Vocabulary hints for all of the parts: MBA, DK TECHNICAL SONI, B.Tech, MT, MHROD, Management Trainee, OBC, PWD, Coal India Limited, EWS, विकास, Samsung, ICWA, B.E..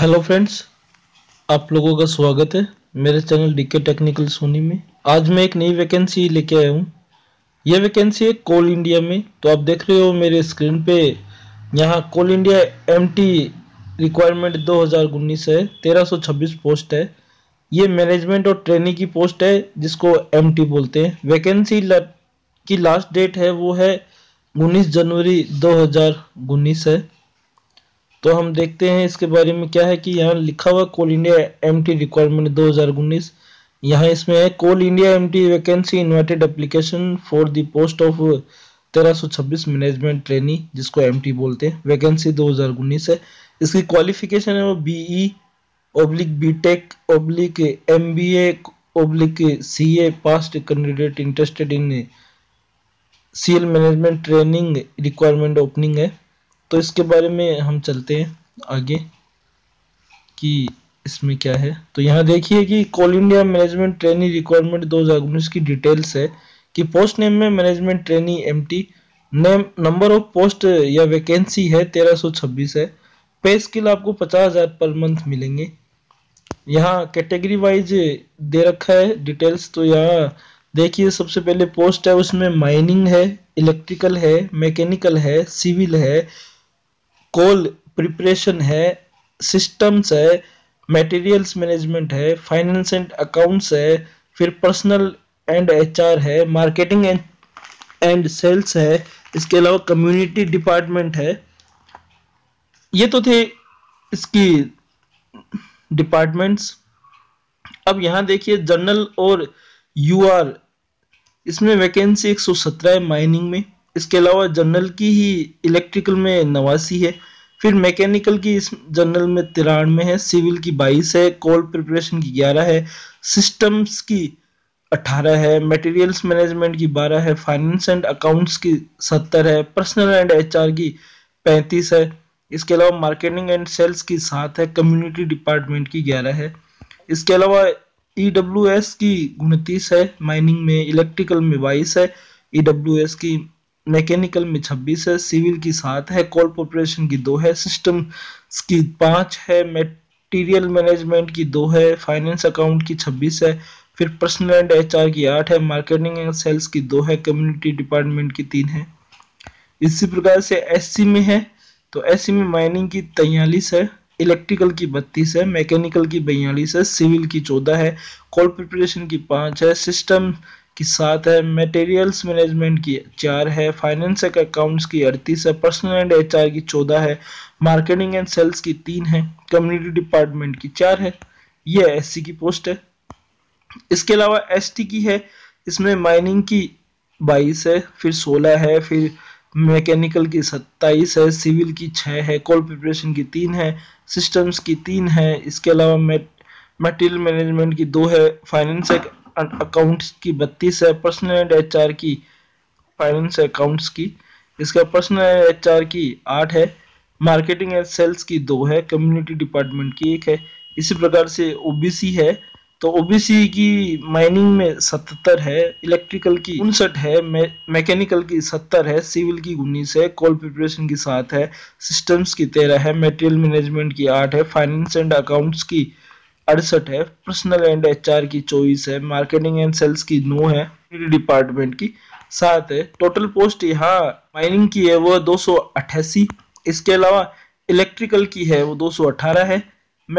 Hello friends, आप लोगों का स्वागत है मेरे चैनल डीके टेक्निकल सोनी में। आज मैं एक नई वैकेंसी लेके आया हूँ। यह वैकेंसी है कोल इंडिया में। तो आप देख रहे हो मेरे स्क्रीन पे, यहाँ कोल इंडिया एमटी रिक्वायरमेंट 2019 है। 1326 पोस्ट है। ये मैनेजमेंट और ट्रेनिंग की पोस्ट है जिसको एमटी बोलते हैं। वैकेंसी की लास्ट डेट है वो है 19 जनवरी 2019 है। तो हम देखते हैं इसके बारे में क्या है कि यहाँ लिखा हुआ कोल इंडिया एमटी रिक्वायरमेंट 2019। यहाँ इसमें है कोल India MT vacancy invited application for the post of 1326 management trainee जिसको एमटी बोलते हैं। वैकेंसी 2019 है। इसकी क्वालिफिकेशन है वो BE/BTech/MBA/CA passed candidate interested in CL management training requirement opening है। तो इसके बारे में हम चलते हैं आगे कि इसमें क्या है। तो यहाँ देखिए कि कोल इंडिया मैनेजमेंट ट्रेनी रिक्वायरमेंट 2019 की डिटेल्स है कि पोस्ट नेम में management trainee MT, name number of post या वैकेंसी है 1326 है। पे स्किल आपको 50,000 पर मंथ मिलेंगे। यहाँ कैटेगरी वाइज दे रखा है डिटेल्स। तो यहाँ देखिए सबसे पहले पोस्ट है उसमें माइनिंग है, इलेक्ट्रिकल है, मैकेनिकल है, सिविल है, कोल प्रिपरेशन है, सिस्टम्स है, मटेरियल्स मैनेजमेंट है, फाइनेंस एंड अकाउंट्स है, फिर पर्सनल एंड एचआर है, मार्केटिंग एंड सेल्स है, इसके अलावा कम्युनिटी डिपार्टमेंट है। ये तो थे इसकी डिपार्टमेंट्स। अब यहाँ देखिए जनरल और यूआर, इसमें वैकेंसी 117 है माइनिंग में। इसके अलावा जनरल की ही इलेक्ट्रिकल में 89 है, फिर मैकेनिकल की इस जनरल में 93 है, सिविल की 22 है, कोल प्रिपरेशन की 11 है, सिस्टम्स की 18 है, मटेरियल्स मैनेजमेंट की 12 है, फाइनेंस एंड अकाउंट्स की 70 है, पर्सनल एंड एचआर की 35 है, इसके अलावा मार्केटिंग एंड सेल्स की 7 है, कम्युनिटी डिपार्टमेंट की 11 है, इसके अलावा EWS की 29 है माइनिंग में, इलेक्ट्रिकल में 22 है EWS की, मैकेनिकल में 26 है, सिविल की 7 है, कोल प्रिपरेशन की 2 है, सिस्टम्स की 5 है, मटेरियल मैनेजमेंट की 2 है, फाइनेंस अकाउंट की 26 है, फिर पर्सनल एंड एचआर की 8 है, मार्केटिंग एंड सेल्स की 2 है, कम्युनिटी डिपार्टमेंट की 3 है। इसी प्रकार से SC में है तो SC में माइनिंग की 43 है, इलेक्ट्रिकल की 32 है, मैकेनिकल की 42 है, सिविल की 14 है, कोल प्रिपरेशन की 5 है, सिस्टम की 7 है, मटेरियल्स मैनेजमेंट की 4 है, फाइनेंस एंड अकाउंट्स की 38 है, पर्सनल एंड एचआर की 14 है, मार्केटिंग एंड सेल्स की 3 है, कम्युनिटी डिपार्टमेंट की 4 है। ये SC की पोस्ट है। इसके अलावा ST की है, इसमें माइनिंग की 22 है, फिर 16 है, फिर मैकेनिकल की 27 है, सिविल की 6 है, कोल प्रिपरेशन की 3 है, सिस्टम्स की 3 है, इसके अलावा मटेरियल मैनेजमेंट की 2 है, फाइनेंस एंड अकाउंट्स की 32 है, पर्सनल एंड एचआर की फाइनेंस अकाउंट्स की, इसका पर्सनल एंड एचआर की 8 है, मार्केटिंग एंड सेल्स की 2 है, कम्युनिटी डिपार्टमेंट की 1 है। इसी प्रकार से OBC है तो OBC की माइनिंग में 70 है, इलेक्ट्रिकल की 59 है, मैकेनिकल की 70 है, सिविल की 19 है, कोल प्रिपरेशन की 7 है, सिस्टम्स की 13 है, मटेरियल मैनेजमेंट की 8 है, फाइनेंस एंड अकाउंट्स की 68 है, पर्सनल एंड एचआर की 24 है, मार्केटिंग एंड सेल्स की 9 है, डिपार्टमेंट की 7 है। टोटल पोस्ट यहाँ माइनिंग की है वो 288। इसके अलावा इलेक्ट्रिकल की है वो 218 है,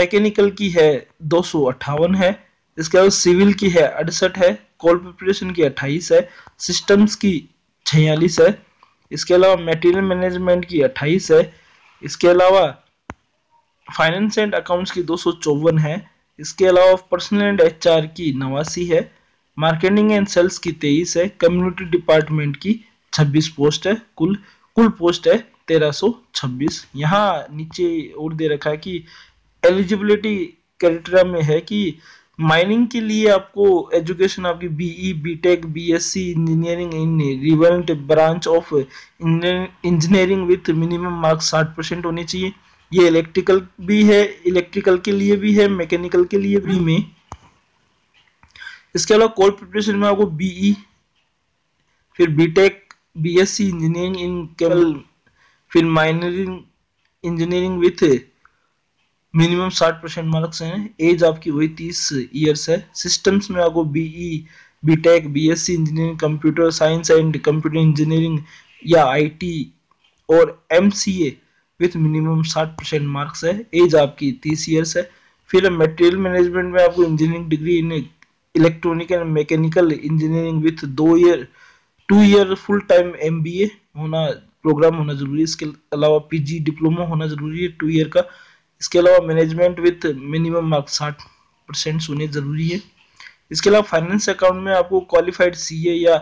मैकेनिकल की है 258 है, इसके अलावा सिविल की है 68 है, कोल प्रिपरेशन की 28 है, सिस्टम्स की 46 है, इसके अलावा मटेरियल मैनेजमेंट की 28 है, इसके अलावा फाइनेंस एंड अकाउंट्स की 254 है, इसके अलावा पर्सनल एंड एचआर की 89 है, मार्केटिंग एंड सेल्स की 23 है, कम्युनिटी डिपार्टमेंट की 26 पोस्ट है। कुल पोस्ट है 1326। यहाँ नीचे और दे रखा है कि एलिजिबिलिटी क्राइटेरिया में है कि माइनिंग के लिए आपको एजुकेशन आपकी BE/BTech/BSc engineering in relevant branch of engineering with minimum marks 60% होने चाहिए। ये इलेक्ट्रिकल भी है, इलेक्ट्रिकल के लिए भी है, मैकेनिकल के लिए भी में। इसके अलावा कोल प्रिपरेशन में आपको BE फिर BTech/BSc इंजीनियरिंग इन केबल फिर minor engineering with minimum 60% marks हैं, एज आपकी वही 30 ईयर्स है। सिस्टम्स में आपको BE BTech BSc engineering computer science and computer engineering या IT और MCA विथ मिनिमम 60% मार्क्स है, एज आपकी 30 ईयर्स है। फिर मटेरियल मैनेजमेंट में आपको engineering degree in electronic and mechanical engineering with 2 year full time MBA होना प्रोग्राम होना जरूरी है। इसके अलावा PG डिप्लोमा होना जरूरी है 2 ईयर का। इसके अलावा मैनेजमेंट विथ मिनिमम मार्क्स 60% होने जरूरी है। इसके अलावा फाइनेंस अकाउंट में आपको क्वालिफाइड CA या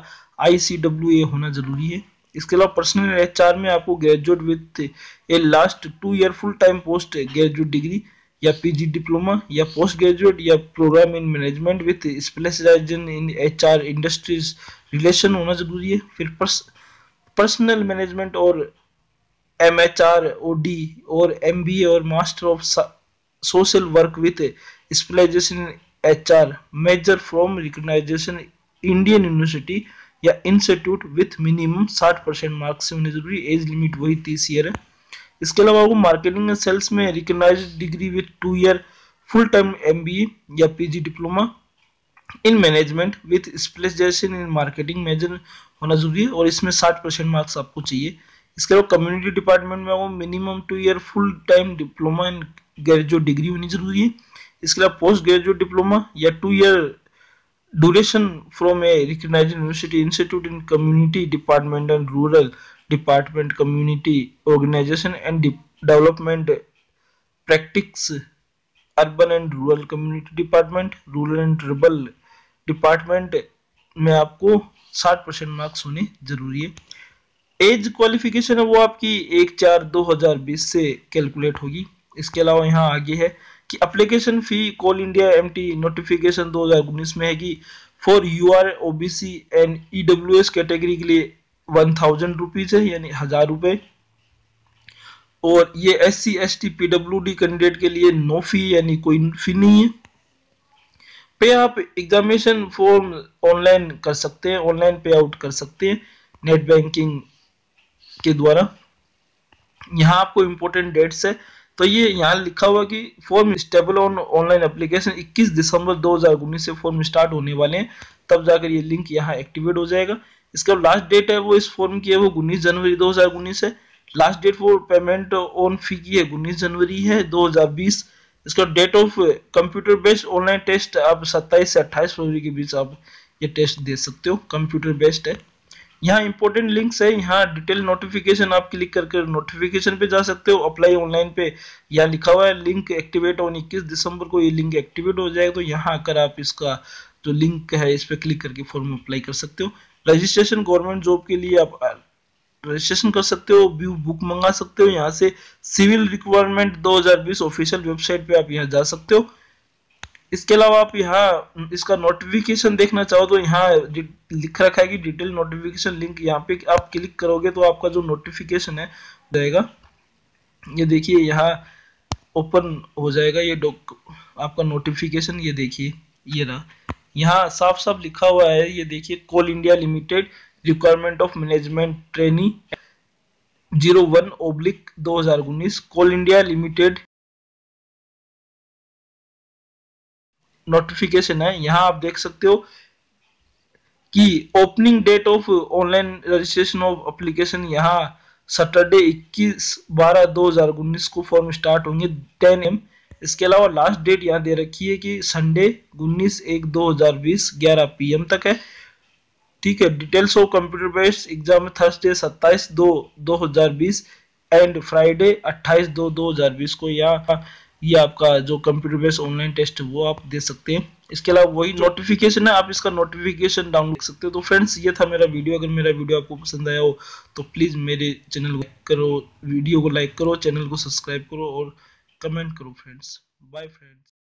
ICWA होना जरूरी है। इसके अलावा पर्सनल HR में आपको graduate with a last 2 year full time post graduate degree या PG डिप्लोमा या पोस्ट ग्रेजुएट या program in management with specialisation in HR industries relation होना जरूरी है। फिर पर्सनल मैनेजमेंट और MHROD और MBA और master of social work with specialisation HR major from recognition Indian university या इंस्टीट्यूट विथ मिनिमम 60% मार्क्स होने जरूरी, एज लिमिट वही 30 ईयर है। इसके अलावा आपको मार्केटिंग एंड सेल्स में recognised degree with 2 year full time MBA या PG diploma in management with specialisation in marketing major होना जरूरी है और इसमें 60% मार्क्स आपको चाहिए। इसके अलावा कम्युनिटी डिपार्टमेंट में वो minimum 2 year full time diploma and graduate degree होनी जरूरी है। इसके अलावा पोस्ट ग्रेजुएट डिप्लोमा या 2 year duration from a recognised university institute in community department and rural department community organisation and development practice urban and rural community department rural and tribal department में आपको 60% marks होने जरूरी है। As qualification है वो आपकी 1/4/2020 से कैलकुलेट होगी। इसके अलावा यहाँ आगे है कि एप्लीकेशन फी कोल इंडिया MT नोटिफिकेशन 2019 में है कि for UR OBC and EWS category के लिए 1000 रुपीज है, यानी 1000 रुपये। और ये SC ST PWD कैंडिडेट के लिए नो फी, यानी कोई फी नहीं है। पे आप एग्जामिनेशन फॉर्म ऑनलाइन कर सकते हैं, ऑनलाइन पे आउट कर सकते हैं नेट बैंकिंग के द्वारा। यहाँ आपको इम्पोर्टेंट डेट्स है, तो ये यहाँ लिखा हुआ कि form stable on online application 21 दिसंबर 2019 से फॉर्म स्टार्ट होने वाले हैं, तब जाकर ये लिंक यहाँ एक्टिवेट हो जाएगा। इसका लास्ट डेट है वो इस फॉर्म की है वो 19 जनवरी 2019 है। Last date for payment on fee की है 19 जनवरी है 2020। इसका date of computer based online test आप 27 से 28 फरवरी के बीच आप ये टेस्ट दे सकते हो, कंप्यूटर बेस्ड है। यहाँ इंपॉर्टेंट लिंक्स है, यहाँ डिटेल नोटिफिकेशन आप क्लिक करके नोटिफिकेशन पे जा सकते हो, अप्लाई ऑनलाइन पे यहाँ लिखा हुआ है, लिंक एक्टिवेट ऑन 21 दिसंबर को ये लिंक एक्टिवेट हो जाएगा। तो यहाँ आकर आप इसका जो लिंक है इस पर क्लिक करके फॉर्म अप्लाई कर सकते हो। रजिस्ट्रेशन गवर्नमेंट जॉब के लिए आप रजिस्ट्रेशन कर सकते हो, व्यू बुक मंगा सकते हो यहाँ से। सिविल रिक्वायरमेंट 2020 ऑफिशियल वेबसाइट पे आप यहाँ जा सकते हो। इसके अलावा आप यहाँ इसका नोटिफिकेशन देखना चाहो तो यहाँ लिख रखा है कि डिटेल नोटिफिकेशन लिंक, यहाँ पे आप क्लिक करोगे तो आपका जो नोटिफिकेशन है जाएगा, ये देखिए यहाँ ओपन हो जाएगा ये आपका नोटिफिकेशन। ये देखिए ये रहा, यहाँ साफ साफ लिखा हुआ है, ये देखिए कोल India limited requirement of management trainee 01/2019 coal India limited notification है। यहाँ आप देख सकते हो कि opening date of online registration of application यहाँ सैटरडे 21/12/2019 को फॉर्म स्टार्ट होंगे 10 AM। इसके अलावा लास्ट डेट यहाँ दे रखी है कि संडे 19/1/2020 11 PM तक है, ठीक है। Details of computer based exam Thursday 27/2/2020 and Friday 28/2/2020 को यहाँ ये आपका जो कंप्यूटर बेस्ड ऑनलाइन टेस्ट वो आप दे सकते हैं। इसके अलावा वही नोटिफिकेशन है, आप इसका नोटिफिकेशन डाउनलोड कर सकते हो। तो फ्रेंड्स ये था मेरा वीडियो, अगर मेरा वीडियो आपको पसंद आया हो तो प्लीज़ मेरे चैनल को लाइक करो, वीडियो को लाइक करो, चैनल को सब्सक्राइब करो और कमेंट करो फ्रेंड्स। Bye friends.